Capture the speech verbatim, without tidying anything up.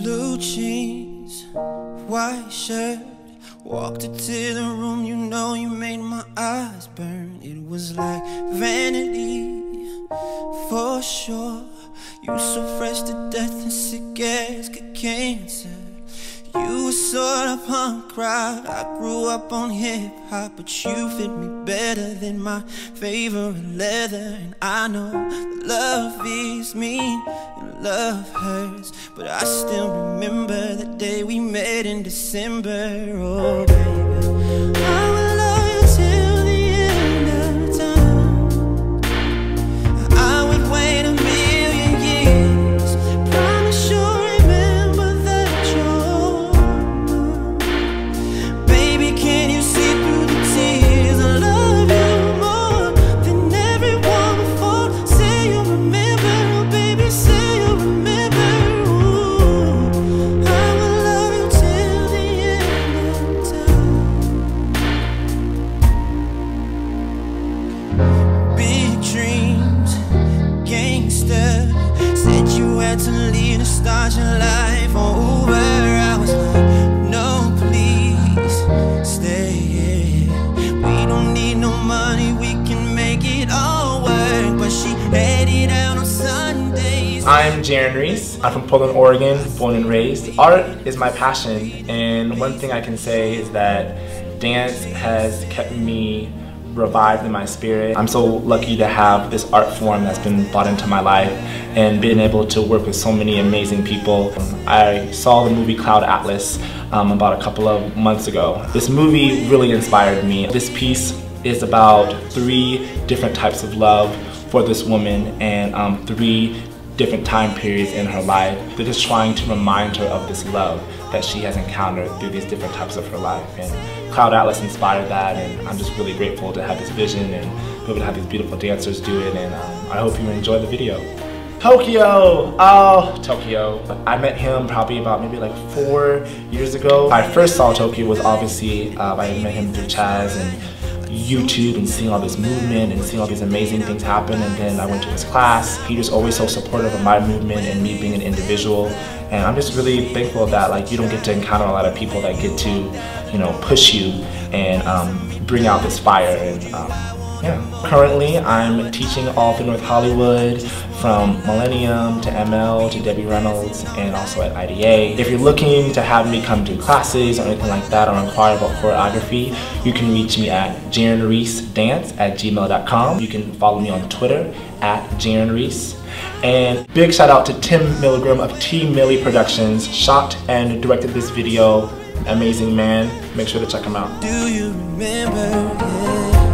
blue jeans, white shirt. Walked into the room, you know you made my eyes burn. It was like vanity, for sure. You so fresh to death and sick as get cancer. You were sort of punk rock. I grew up on hip hop, but you fit me better than my favorite leather. And I know that love is mean and love hurts, but I still remember the day we met in December. Oh baby, I will love you till the end of time. I would wait a million years. Promise you. Start your life over. I was like, no, please stay here. We don't need no money, we can make it all work. But she had it out on Sundays. I'm Jaren Reese. I'm from Portland, Oregon, born and raised. Art is my passion, and one thing I can say is that dance has kept me revived in my spirit. I'm so lucky to have this art form that's been brought into my life and being able to work with so many amazing people. I saw the movie Cloud Atlas um, about a couple of months ago. This movie really inspired me. This piece is about three different types of love for this woman and um, three different time periods in her life. They're just trying to remind her of this love that she has encountered through these different types of her life. And Cloud Atlas inspired that, and I'm just really grateful to have this vision and be able to have these beautiful dancers do it, and um, I hope you enjoy the video. Tokyo! Oh, Tokyo. I met him probably about maybe like four years ago. I first saw Tokyo was obviously, uh, I met him through Chaz and YouTube and seeing all this movement and seeing all these amazing things happen, and then I went to his class. He was always so supportive of my movement and me being an individual, and I'm just really thankful that like you don't get to encounter a lot of people that get to, you know, push you and um, bring out this fire. And um, yeah, currently I'm teaching all through North Hollywood, from Millennium to M L to Debbie Reynolds, and also at I D A. If you're looking to have me come do classes or anything like that or inquire about choreography, you can reach me at Jaren Reese Dance at gmail dot com. You can follow me on Twitter at Jaren Reese. And big shout out to Tim Milligram of T. Millie Productions, shot and directed this video. Amazing man. Make sure to check him out. Do you remember?